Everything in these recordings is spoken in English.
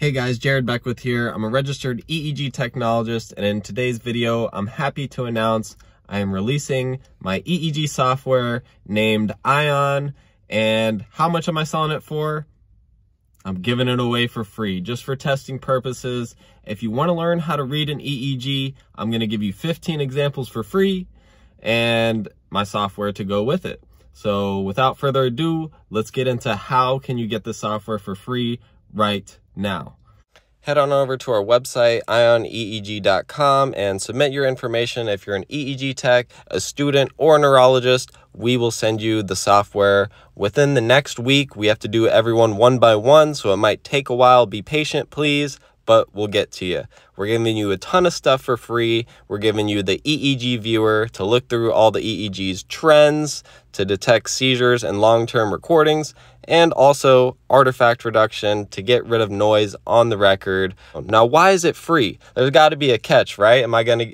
Hey guys, Jared Beckwith here. I'm a registered EEG technologist, and in today's video, I'm happy to announce I am releasing my EEG software named AiON. And how much am I selling it for? I'm giving it away for free, just for testing purposes. If you want to learn how to read an EEG, I'm going to give you 15 examples for free and my software to go with it. So without further ado, let's get into how can you get the software for free right now. Head on over to our website, aioneeg.com, and submit your information. If you're an EEG tech, a student, or a neurologist, we will send you the software within the next week. We have to do everyone one by one, so it might take a while. Be patient, please, but we'll get to you. We're giving you a ton of stuff for free. We're giving you the EEG viewer to look through all the EEG's trends, to detect seizures and long-term recordings, and also artifact reduction to get rid of noise on the record. Now, why is it free? There's got to be a catch, right?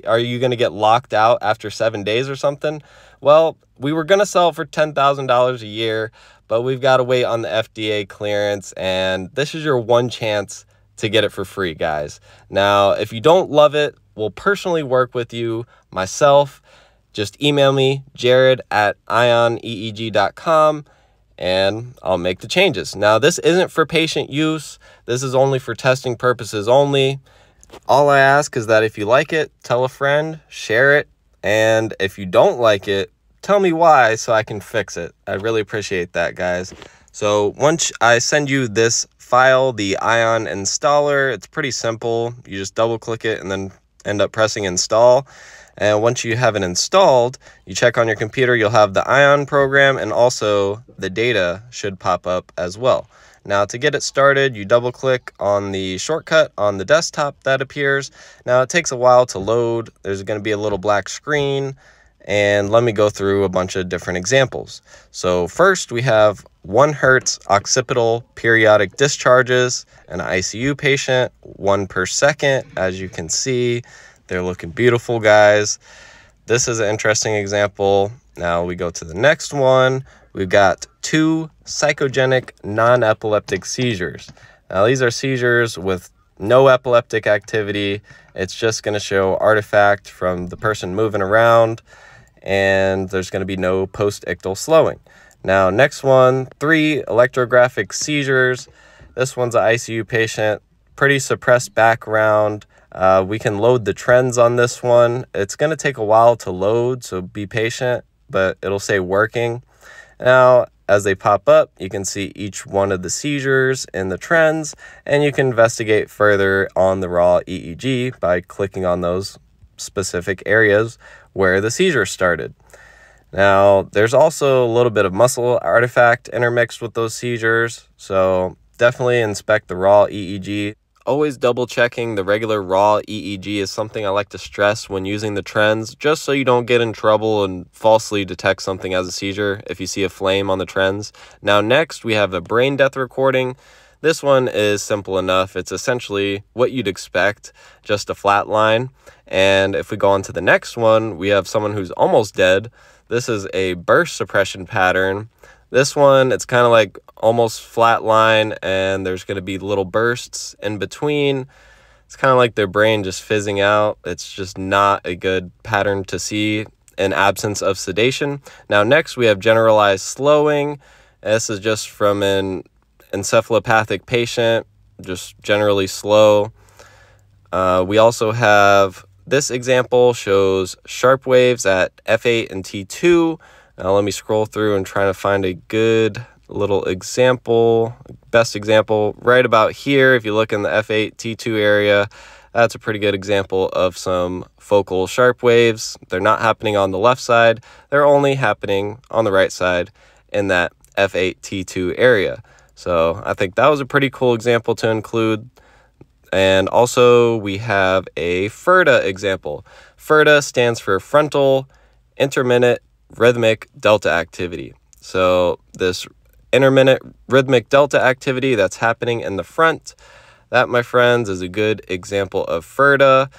Are you gonna get locked out after 7 days or something? Well, we were gonna sell for $10,000 a year, but we've got to wait on the FDA clearance, and this is your one chance to get it for free, guys. Now, if you don't love it, we'll personally work with you, myself. Just email me, jared@aioneeg.com, and I'll make the changes. Now, this isn't for patient use. This is only for testing purposes only. All I ask is that if you like it, tell a friend, share it, and if you don't like it, tell me why so I can fix it. I really appreciate that, guys. So once I send you this file, the AiON installer, it's pretty simple. You just double click it and then end up pressing install. And once you have it installed, you check on your computer, you'll have the AiON program, and also the data should pop up as well. Now, to get it started, you double click on the shortcut on the desktop that appears. Now, it takes a while to load. There's going to be a little black screen, and let me go through a bunch of different examples. So first, we have 1 hertz occipital periodic discharges, an ICU patient, 1 per second. As you can see, they're looking beautiful, guys. This is an interesting example. Now we go to the next one. We've got 2 psychogenic non-epileptic seizures. Now these are seizures with no epileptic activity. It's just going to show artifact from the person moving around, and there's going to be no post-ictal slowing. Now next one, 3 electrographic seizures. This one's an ICU patient, pretty suppressed background. We can load the trends on this one. It's going to take a while to load, so be patient, but it'll say working. Now, as they pop up, you can see each one of the seizures and the trends, and you can investigate further on the raw EEG by clicking on those specific areas where the seizure started. Now, there's also a little bit of muscle artifact intermixed with those seizures, so definitely inspect the raw EEG. Always double checking the regular raw EEG is something I like to stress when using the trends, just so you don't get in trouble and falsely detect something as a seizure if you see a flame on the trends. Now next, we have a brain death recording. This one is simple enough. It's essentially what you'd expect, just a flat line. And if we go on to the next one, we have someone who's almost dead. This is a burst suppression pattern. This one, it's kind of like almost flat line, and there's going to be little bursts in between. It's kind of like their brain just fizzing out. It's just not a good pattern to see in absence of sedation. Now next, we have generalized slowing. This is just from an encephalopathic patient, just generally slow. We also have this example shows sharp waves at F8 and T2. Now let me scroll through and try to find a good little example, best example right about here. If you look in the F8, T2 area, that's a pretty good example of some focal sharp waves. They're not happening on the left side. They're only happening on the right side in that F8, T2 area. So I think that was a pretty cool example to include. And also we have a FIRDA example. FIRDA stands for frontal intermittent rhythmic delta activity. So this intermittent rhythmic delta activity that's happening in the front, that, my friends, is a good example of FIRDA.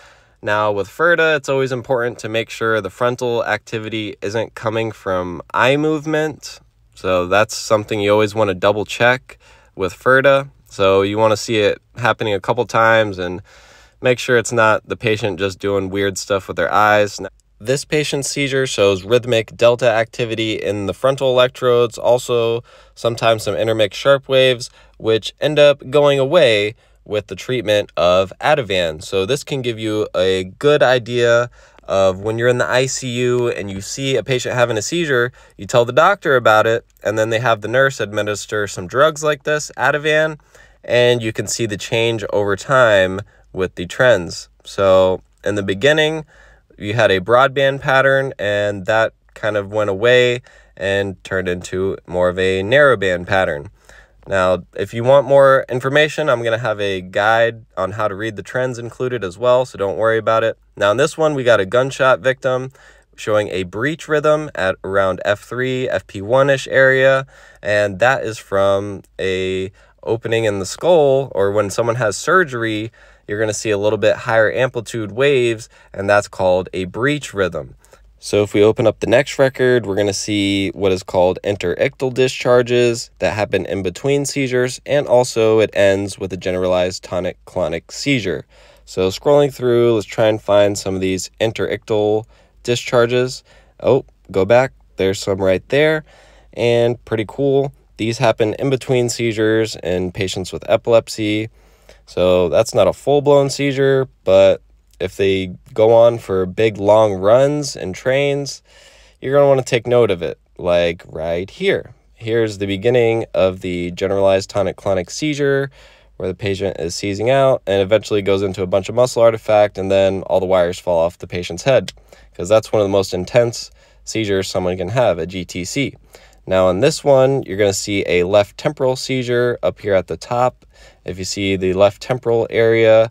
Now with FIRDA, it's always important to make sure the frontal activity isn't coming from eye movement. So that's something you always want to double check with FIRDA. So you want to see it happening a couple times and make sure it's not the patient just doing weird stuff with their eyes. This patient's seizure shows rhythmic delta activity in the frontal electrodes, also sometimes some intermic sharp waves, which end up going away with the treatment of Ativan. So this can give you a good idea of when you're in the ICU and you see a patient having a seizure, you tell the doctor about it, and then they have the nurse administer some drugs like this, Ativan, and you can see the change over time with the trends. So in the beginning, you had a broadband pattern, and that kind of went away and turned into more of a narrowband pattern. Now, if you want more information, I'm going to have a guide on how to read the trends included as well, so don't worry about it. Now, in this one, we got a gunshot victim showing a breech rhythm at around F3, FP1-ish area, and that is from an opening in the skull, or when someone has surgery, you're going to see a little bit higher amplitude waves, and that's called a breech rhythm. So if we open up the next record, we're going to see what is called interictal discharges that happen in between seizures, and also it ends with a generalized tonic-clonic seizure. So scrolling through, let's try and find some of these interictal discharges. Oh, go back. There's some right there, and pretty cool. These happen in between seizures in patients with epilepsy. So that's not a full-blown seizure, but if they go on for big long runs and trains, you're going to want to take note of it, like right here. Here's the beginning of the generalized tonic-clonic seizure, where the patient is seizing out and eventually goes into a bunch of muscle artifact, and then all the wires fall off the patient's head, because that's one of the most intense seizures someone can have, a GTC. Now in this one, you're going to see a left temporal seizure up here at the top. If you see the left temporal area,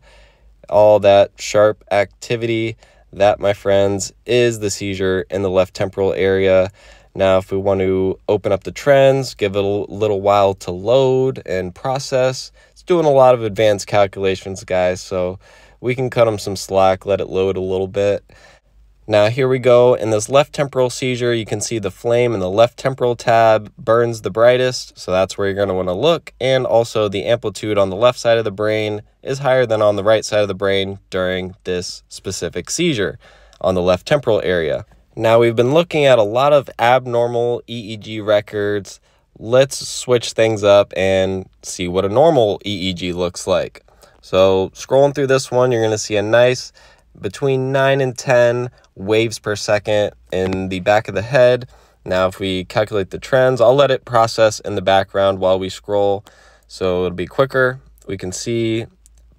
all that sharp activity, that, my friends, is the seizure in the left temporal area. Now, if we want to open up the trends, give it a little while to load and process, it's doing a lot of advanced calculations, guys, so we can cut them some slack, let it load a little bit. Now here we go. In this left temporal seizure, you can see the flame in the left temporal tab burns the brightest, so that's where you're going to want to look, and also the amplitude on the left side of the brain is higher than on the right side of the brain during this specific seizure on the left temporal area. Now we've been looking at a lot of abnormal EEG records. Let's switch things up and see what a normal EEG looks like. So scrolling through this one, you're going to see a nice between 9 and 10 waves per second in the back of the head. Now, if we calculate the trends, I'll let it process in the background while we scroll, so it'll be quicker. We can see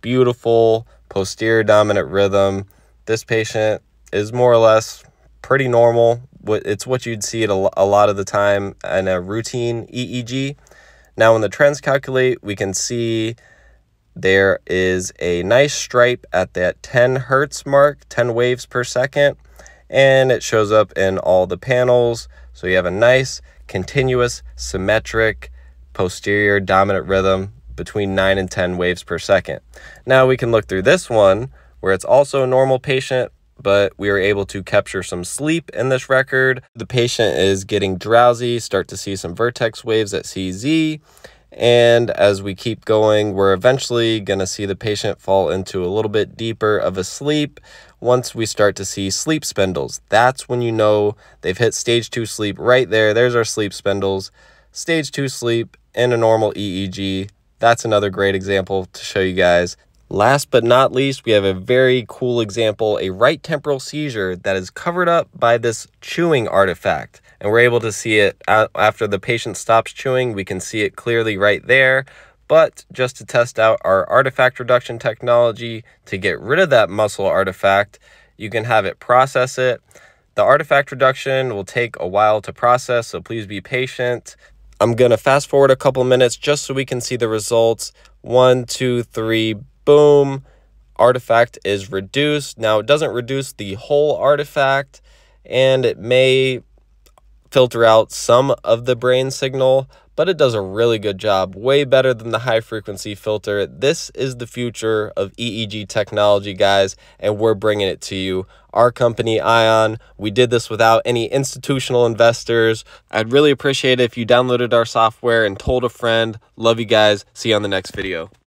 beautiful posterior dominant rhythm. This patient is more or less pretty normal. It's what you'd see a lot of the time in a routine EEG. Now, when the trends calculate, we can see there is a nice stripe at that 10 hertz mark, 10 waves per second, and it shows up in all the panels. So you have a nice, continuous, symmetric, posterior dominant rhythm between 9 and 10 waves per second. Now we can look through this one, where it's also a normal patient, but we were able to capture some sleep in this record. The patient is getting drowsy, start to see some vertex waves at CZ, and as we keep going, we're eventually going to see the patient fall into a little bit deeper of a sleep. Once we start to see sleep spindles, that's when you know they've hit stage 2 sleep right there. There's our sleep spindles. Stage 2 sleep in a normal EEG. That's another great example to show you guys. Last but not least, we have a very cool example, a right temporal seizure that is covered up by this chewing artifact. And we're able to see it after the patient stops chewing. We can see it clearly right there. But just to test out our artifact reduction technology to get rid of that muscle artifact, you can have it process it. The artifact reduction will take a while to process, so please be patient. I'm going to fast forward a couple minutes just so we can see the results. 1, 2, 3, boom. Artifact is reduced. Now, it doesn't reduce the whole artifact, and it may filter out some of the brain signal, but it does a really good job, way better than the high frequency filter. This is the future of EEG technology, guys, and we're bringing it to you. Our company, AiON, we did this without any institutional investors. I'd really appreciate it if you downloaded our software and told a friend. Love you guys. See you on the next video.